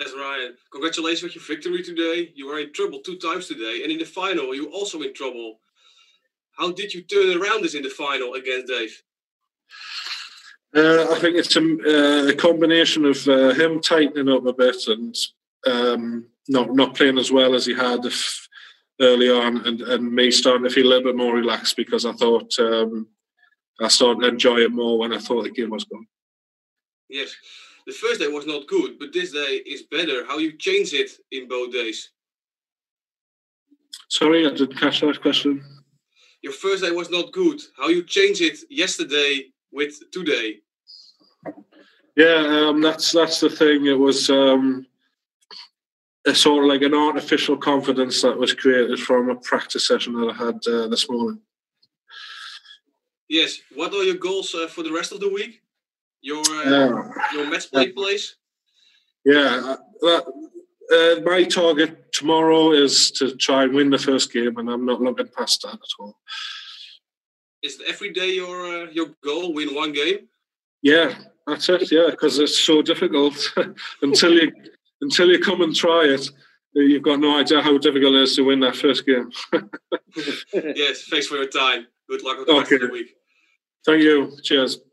Yes, Ryan. Congratulations with your victory today. You were in trouble 2 times today, and in the final, you were also in trouble. How did you turn around this in the final against Dave? I think it's a combination of him tightening up a bit and not playing as well as he had early on, and me starting to feel a little bit more relaxed, because I thought I started to enjoy it more when I thought the game was gone. Yes, the first day was not good, but this day is better. How you change it in both days? Sorry, I didn't catch that question. Your first day was not good. How you change it yesterday with today? Yeah, that's the thing. It was a sort of like an artificial confidence that was created from a practice session that I had this morning. Yes. What are your goals for the rest of the week? Your match play place? Yeah. My target tomorrow is to try and win the first game, and I'm not looking past that at all. Is every day your goal, win one game? Yeah, that's it. Yeah, because it's so difficult until you come and try it. You've got no idea how difficult it is to win that first game. Yes, thanks for your time. Good luck on the rest of the week. Thank you. Cheers.